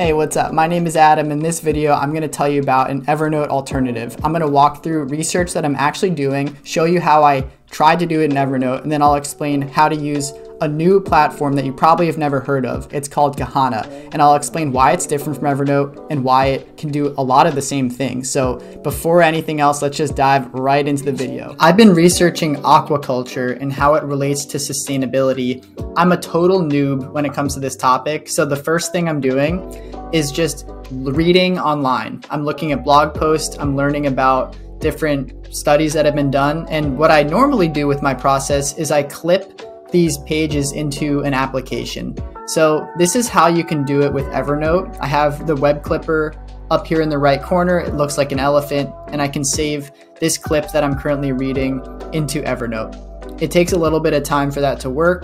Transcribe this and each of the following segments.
Hey, what's up? My name is Adam. In this video, I'm going to tell you about an Evernote alternative. I'm going to walk through research that I'm actually doing, show you how I tried to do it in Evernote, and then I'll explain how to use a new platform that you probably have never heard of. It's called Kahana, and I'll explain why it's different from Evernote and why it can do a lot of the same things. So before anything else, let's just dive right into the video. I've been researching aquaculture and how it relates to sustainability. I'm a total noob when it comes to this topic. So the first thing I'm doing is just reading online. I'm looking at blog posts, I'm learning about different studies that have been done. And what I normally do with my process is I clip these pages into an application. So this is how you can do it with Evernote. I have the web clipper up here in the right corner. It looks like an elephant, and I can save this clip that I'm currently reading into Evernote. It takes a little bit of time for that to work,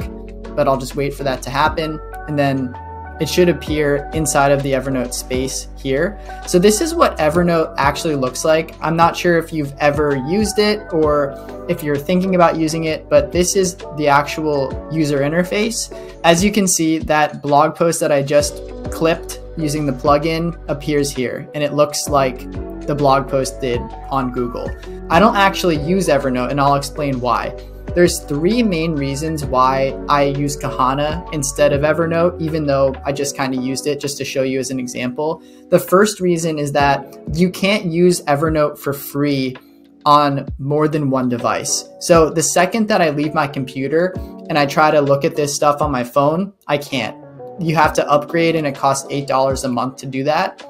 but I'll just wait for that to happen, and then it should appear inside of the Evernote space here. So this is what Evernote actually looks like. I'm not sure if you've ever used it or if you're thinking about using it, but this is the actual user interface. As you can see, that blog post that I just clipped using the plugin appears here, and it looks like the blog post did on Google. I don't actually use Evernote, and I'll explain why. There's three main reasons why I use Kahana instead of Evernote, even though I just kind of used it just to show you as an example. The first reason is that you can't use Evernote for free on more than one device. So the second that I leave my computer and I try to look at this stuff on my phone, I can't. You have to upgrade, and it costs $8 a month to do that.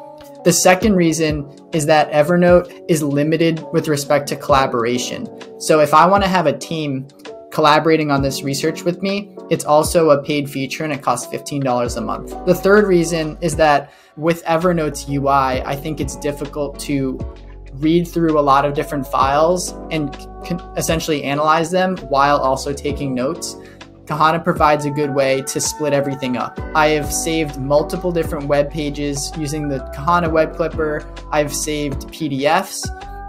The second reason is that Evernote is limited with respect to collaboration. So if I want to have a team collaborating on this research with me, it's also a paid feature, and it costs $15 a month. The third reason is that with Evernote's UI, I think it's difficult to read through a lot of different files and can essentially analyze them while also taking notes. Kahana provides a good way to split everything up. I have saved multiple different web pages using the Kahana web clipper. I've saved PDFs,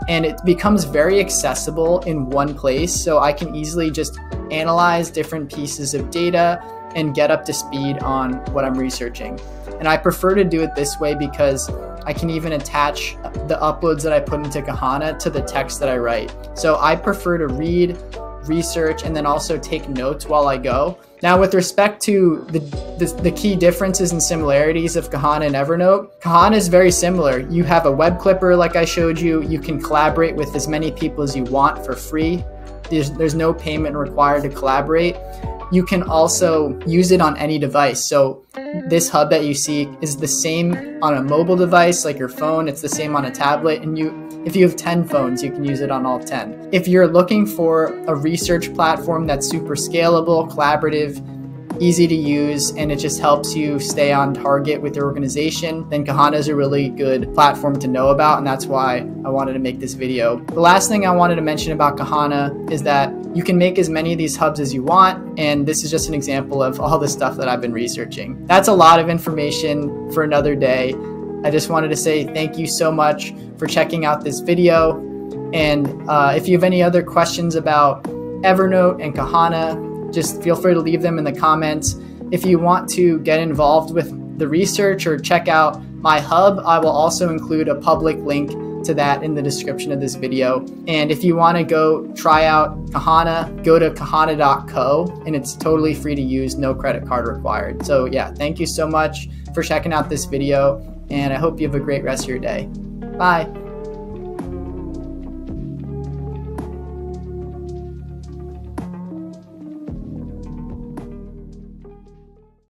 and it becomes very accessible in one place. So I can easily just analyze different pieces of data and get up to speed on what I'm researching. And I prefer to do it this way because I can even attach the uploads that I put into Kahana to the text that I write. So I prefer to read, research, and then also take notes while I go. Now, with respect to the key differences and similarities of Kahana and Evernote, Kahana is very similar. You have a web clipper like I showed you. You can collaborate with as many people as you want for free. There's no payment required to collaborate. You can also use it on any device. So this hub that you see is the same on a mobile device like your phone. It's the same on a tablet, and if you have 10 phones, you can use it on all 10. If you're looking for a research platform that's super scalable, collaborative, easy to use, and it just helps you stay on target with your organization, then Kahana is a really good platform to know about, and that's why I wanted to make this video. The last thing I wanted to mention about Kahana is that you can make as many of these hubs as you want, and this is just an example of all the stuff that I've been researching. That's a lot of information for another day. I just wanted to say thank you so much for checking out this video. And if you have any other questions about Evernote and Kahana, just feel free to leave them in the comments. If you want to get involved with the research or check out my hub, I will also include a public link to that in the description of this video. And if you want to go try out Kahana, go to kahana.co, and it's totally free to use, no credit card required. So yeah, thank you so much for checking out this video, and I hope you have a great rest of your day. Bye.